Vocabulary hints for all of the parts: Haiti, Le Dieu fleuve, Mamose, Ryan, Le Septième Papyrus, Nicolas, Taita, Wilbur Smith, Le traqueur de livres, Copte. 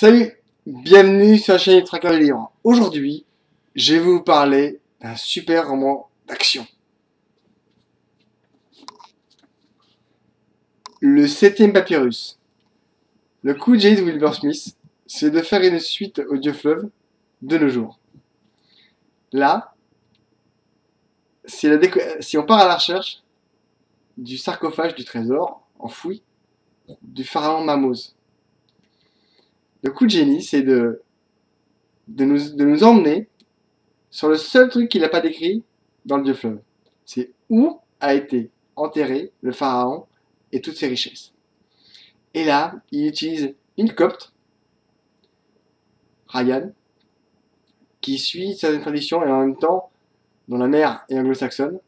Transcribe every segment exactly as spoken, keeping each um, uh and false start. Salut, bienvenue sur la chaîne Traqueur des Livres. Aujourd'hui, je vais vous parler d'un super roman d'action. Le Septième Papyrus. Le coup de génie de Wilbur Smith, c'est de faire une suite au Dieu fleuve de nos jours. Là, la déco si on part à la recherche du sarcophage du trésor enfoui du pharaon Mamose. Le coup de génie, c'est de, de, nous, de nous emmener sur le seul truc qu'il n'a pas décrit dans le Dieu fleuve. C'est où a été enterré le pharaon et toutes ses richesses. Et là, il utilise une copte, Ryan, qui suit certaines traditions et en même temps dont la mère est anglo-saxonne,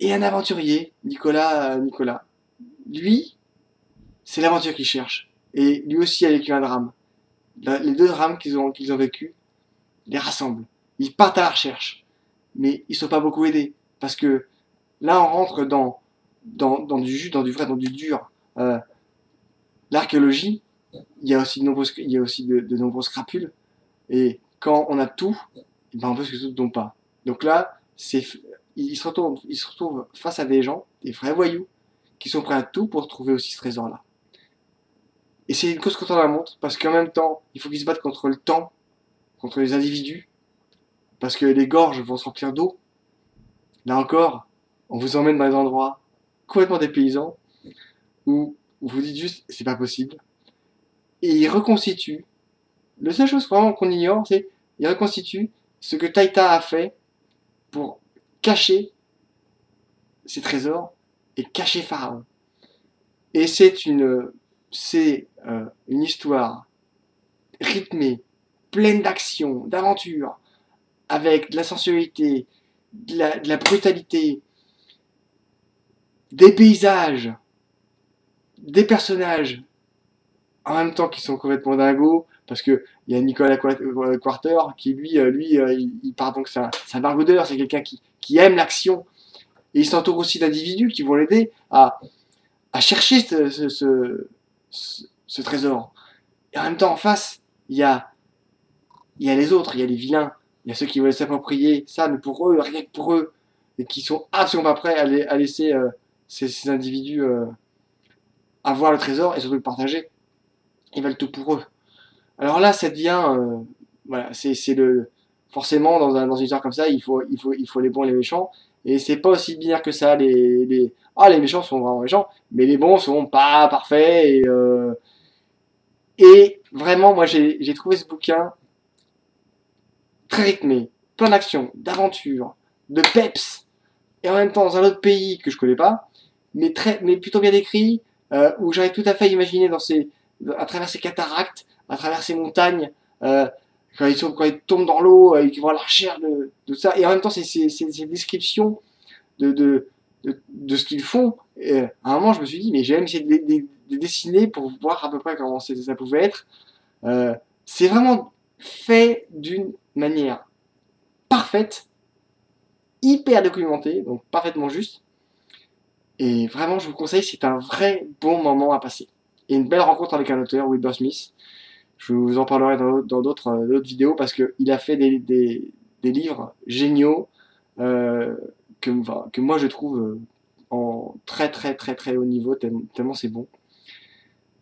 et un aventurier, Nicolas, euh, Nicolas. Lui, c'est l'aventure qu'il cherche. Et lui aussi a vécu un drame. Les deux drames qu'ils ont, qu'ils ont vécu les rassemblent. Ils partent à la recherche. Mais ils ne sont pas beaucoup aidés. Parce que là, on rentre dans, dans, dans du jus, dans du vrai, dans du dur. Euh, L'archéologie, il y a aussi de nombreuses, il y a aussi de, de nombreuses crapules. Et quand on a tout, ben on peut se que tout ne tombe pas. Donc là, ils se, retrouvent, ils se retrouvent face à des gens, des vrais voyous, qui sont prêts à tout pour trouver aussi ce trésor-là. Et c'est une cause contre la montre, parce qu'en même temps, il faut qu'ils se battent contre le temps, contre les individus, parce que les gorges vont se remplir d'eau. Là encore, on vous emmène dans des endroits complètement dépaysants, où vous vous dites juste, c'est pas possible. Et ils reconstituent, la seule chose vraiment qu'on ignore, c'est qu'ils reconstituent ce que Taita a fait pour cacher ses trésors et cacher Pharaon. Et c'est une... C'est euh, une histoire rythmée, pleine d'action, d'aventure, avec de la sensualité, de la, de la brutalité, des paysages, des personnages, en même temps qui sont complètement dingos, parce qu'il y a Nicolas Quenton-Harper qui, lui, euh, lui euh, il, il part donc, c'est un, un barboudeur, c'est quelqu'un qui, qui aime l'action, et il s'entoure aussi d'individus qui vont l'aider à, à chercher ce... ce, ce Ce, ce trésor. Et en même temps, en face, il y a, il y a les autres, il y a les vilains, il y a ceux qui veulent s'approprier ça, mais pour eux, rien que pour eux, et qui sont absolument pas prêts à, les, à laisser euh, ces, ces individus euh, avoir le trésor et surtout le partager. Ils veulent tout pour eux. Alors là, ça devient, euh, voilà, c'est le forcément dans, un, dans une histoire comme ça, il faut, il faut, il faut les bons et les méchants. Et c'est pas aussi binaire que ça, les, les... Ah, les méchants sont vraiment méchants, mais les bons sont pas parfaits, et... Euh... Et vraiment, moi, j'ai trouvé ce bouquin très rythmé, plein d'action, d'aventure, de peps, et en même temps dans un autre pays que je connais pas, mais, très, mais plutôt bien décrit, euh, où j'aurais tout à fait imaginé dans ces, à travers ces cataractes, à travers ces montagnes, euh, quand ils, sont, quand ils tombent dans l'eau et qu'ils vont à la recherche de tout ça, et en même temps, c'est ces descriptions de, de, de, de ce qu'ils font. Et à un moment, je me suis dit, mais j'ai même essayé de, de, de dessiner pour voir à peu près comment ça pouvait être. Euh, c'est vraiment fait d'une manière parfaite, hyper documentée, donc parfaitement juste. Et vraiment, je vous conseille, c'est un vrai bon moment à passer. Et une belle rencontre avec un auteur, Wilbur Smith. Je vous en parlerai dans d'autres vidéos parce qu'il a fait des, des, des livres géniaux euh, que, enfin, que moi je trouve en très très très très haut niveau, tellement, tellement c'est bon.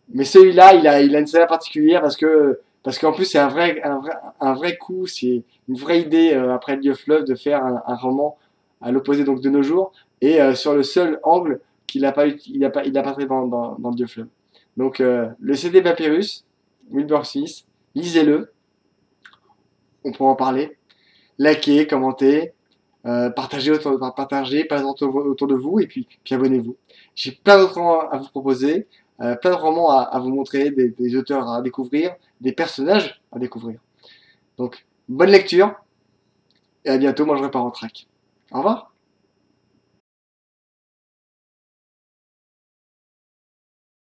Mais celui-là, il a, il a une scène particulière parce que parce qu'en plus c'est un vrai, un, vrai, un vrai coup, c'est une vraie idée euh, après Le Dieu fleuve de faire un, un roman à l'opposé donc de nos jours et euh, sur le seul angle qu'il n'a pas il a pas il a pas pris dans, dans, dans Le Dieu fleuve. Donc euh, le C D Papyrus. Wilbur Smith, lisez-le, on pourra en parler, likez, commentez, euh, partagez, autour, partagez autour, autour de vous et puis, puis abonnez-vous. J'ai plein d'autres romans à vous proposer, euh, plein de romans à, à vous montrer, des, des auteurs à découvrir, des personnages à découvrir. Donc, bonne lecture et à bientôt, moi je repars en track. Au revoir.